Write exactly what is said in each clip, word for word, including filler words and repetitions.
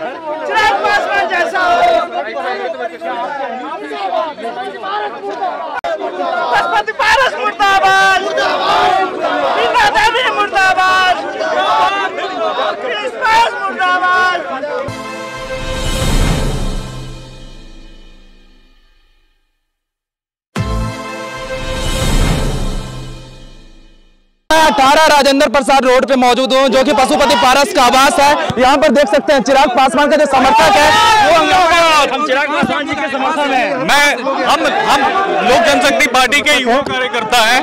चिराग पासवान जैसा हो। पशुपति पारस मुर्दाबाद, वीना देवी मुर्दाबाद, मुर्दाबाद। अठारह राजेंद्र प्रसाद रोड पे मौजूद हूँ जो कि पशुपति पारस का आवास है। यहाँ पर देख सकते हैं चिराग पासवान का जो समर्थक है वो हम चिराग पासवान जी के समर्थन है। मैं हम हम लोक जनशक्ति पार्टी के युवा कार्यकर्ता हैं।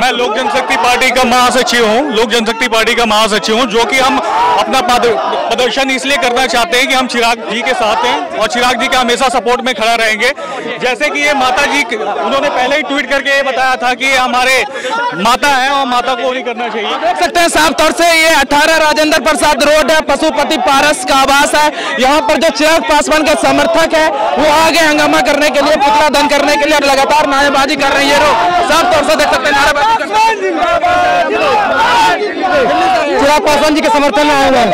मैं लोक जनशक्ति पार्टी का महासचिव हूँ लोक जनशक्ति पार्टी का महासचिव हूँ जो कि हम अपना प्रदर्शन इसलिए करना चाहते हैं कि हम चिराग जी के साथ हैं और चिराग जी का हमेशा सपोर्ट में खड़ा रहेंगे। जैसे कि ये माता जी उन्होंने पहले ही ट्वीट करके ये बताया था कि हमारे माता है और माता को ही करना चाहिए। देख सकते हैं साफ तौर से ये अठारह राजेंद्र प्रसाद रोड है, पशुपति पारस का आवास है। यहाँ पर जो चिराग पासवान का समर्थक है वो आगे हंगामा करने के लिए, पुतला दहन करने के लिए अब लगातार नारेबाजी कर रहे हैं। लोग साफ तौर से देख सकते हैं नारेबाजी चिराग पासवान जी के समर्थन में आए हुए हैं।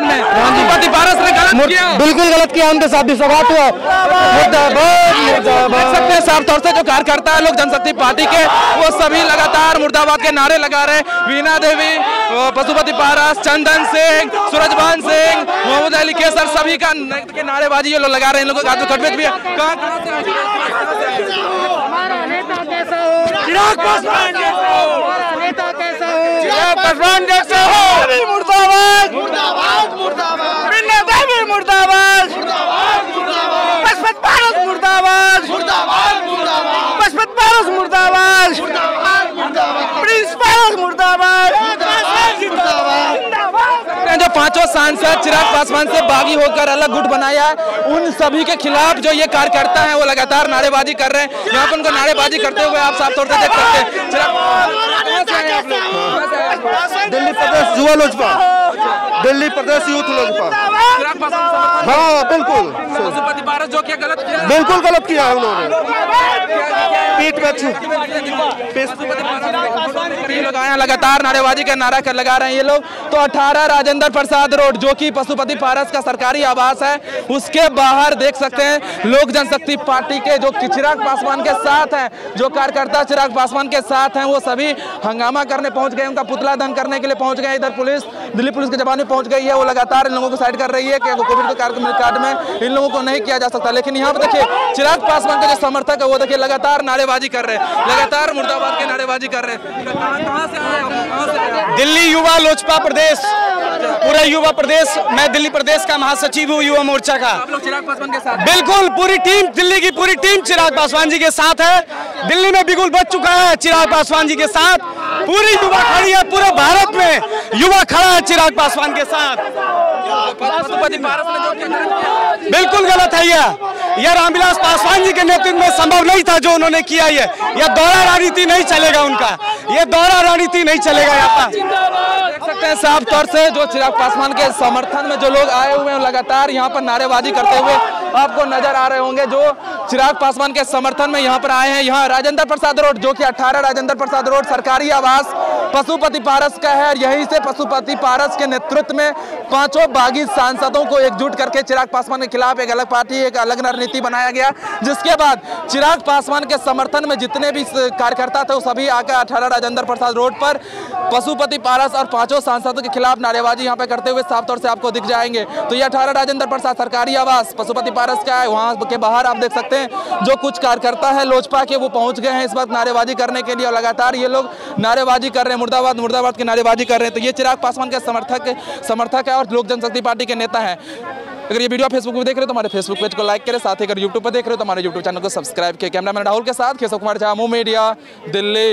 पशुपति पारस ने गलत किया, बिल्कुल गलत किया, उनके साथ भी सौगात हुआ। देख सकते हैं साफ तौर से जो कार्यकर्ता है लोक जनशक्ति पार्टी के वो सभी लगातार मुर्दाबाद के नारे लगा रहे। वीना देवी, पशुपति पारस, चंदन सिंह, सूरजमान सिंह, मोहम्मद अली कैसर सभी का के नारेबाजी ये लोग लगा रहे हैं। लोगों का जो खटबेट भी है चिराग पासवान जैसा हो, चिराग पासवान जैसा हो। मुर्दाबाद मुर्दाबाद मुर्दाबाद। वीना देवी मुर्दाबाद मुर्दाबाद। पशुपति पारस मुर्दाबाद मुर्दाबाद मुर्दाबाद। पशुपति पारस मुर्दाबाद। जो पांचों सांसद चिराग पासवान से बागी होकर अलग गुट बनाया उन सभी के खिलाफ जो ये कार्यकर्ता हैं वो लगातार नारेबाजी कर रहे हैं। यहाँ पर उनको नारेबाजी करते हुए आप साफ तौर से देख सकते हैं। चिराग दिल्ली प्रदेश युवा लोजपा, दिल्ली प्रदेश यूथ लोजपा। हाँ बिल्कुल, पशुपति पारस जो क्या गलत किया, बिल्कुल गलत किया हम लोगों ने। लगातार नारेबाजी का नारा कर लगा रहे हैं ये लोग। तो अठारह राजेंद्र प्रसाद रोड जो कि पशुपति पारस का सरकारी आवास है उसके बाहर देख सकते हैं लोक जनशक्ति पार्टी के जो चिराग पासवान के साथ हैं, जो कार्यकर्ता चिराग पासवान के साथ हैं वो सभी हंगामा करने पहुंच गए, उनका पुतला दहन करने के लिए पहुंच गए। इधर पुलिस, दिल्ली पुलिस के जवान पहुंच गई है, वो लगातार इन लोगों को साइड कर रही है कि कोविड के कार्ड में इन लोगों को नहीं किया जा सकता। लेकिन यहाँ पर देखिए चिराग पासवान का जो समर्थक है वो देखिए लगातार नारे कर रहे हैं, लगातार मुर्दाबाद के नारेबाजी कर रहे हैं। कहां से आए? दिल्ली युवा लोजपा प्रदेश, पूरा युवा प्रदेश, मैं दिल्ली प्रदेश का महासचिव हूँ युवा मोर्चा का। आप लोग चिराग पासवान के साथ? बिल्कुल, पूरी टीम, दिल्ली की पूरी टीम चिराग पासवान जी के साथ है। दिल्ली में बिगुल बच चुका है चिराग पासवान जी के साथ, पूरी युवा खड़ी है, पूरे भारत में युवा खड़ा है चिराग पासवान के साथ। बिल्कुल गलत है यह यह रामविलास पासवान जी के नेतृत्व में संभव नहीं था जो उन्होंने किया। ये यह दौरा राजनीति नहीं चलेगा उनका, यह दौरा राजनीति नहीं चलेगा। यहाँ देख सकते हैं साफ तौर से जो चिराग पासवान के समर्थन में जो लोग आए हुए हैं लगातार यहाँ पर नारेबाजी करते हुए आपको नजर आ रहे होंगे, जो चिराग पासवान के समर्थन में यहाँ पर आए हैं। यहाँ राजेंद्र प्रसाद रोड जो कि अठारह राजेंद्र प्रसाद रोड सरकारी आवास पशुपति पारस का है, यहीं से पशुपति पारस के नेतृत्व में पांचों बागी सांसदों को एकजुट करके चिराग पासवान के खिलाफ एक अलग पार्टी, एक अलग रणनीति बनाया गया, जिसके बाद चिराग पासवान के समर्थन में जितने भी कार्यकर्ता थे वो सभी आकर अठारह राजेंद्र प्रसाद रोड पर पशुपति पारस और पांचों सांसदों के खिलाफ नारेबाजी यहाँ पे करते हुए साफ तौर से आपको दिख जाएंगे। तो ये अठारह राजेंद्र प्रसाद सरकारी आवास पशुपति पारस का है, वहाँ के बाहर आप देख सकते हैं जो कुछ कार्यकर्ता है लोजपा के वो पहुंच गए हैं इस वक्त नारेबाजी करने के लिए और लगातार ये लोग नारेबाजी कर रहे हैं, मुर्दाबाद मुर्दाबाद की नारेबाजी कर रहे हैं। तो ये चिराग पासवान के समर्थक समर्थक है और लोक जनशक्ति पार्टी के नेता है। अगर ये वीडियो आप फेसबुक पे देख रहे हो तो हमारे फेसबुक पेज को लाइक करें, साथ ही अगर यूट्यूब पर देख रहे हो तो हमारे यूट्यूब चैनल को सब्सक्राइब किया। कैमरामैन राहुल के साथ Keshav Kumar Jha, Mumbai media, Delhi.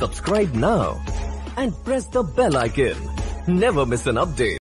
Subscribe now and press the bell icon, never miss an update.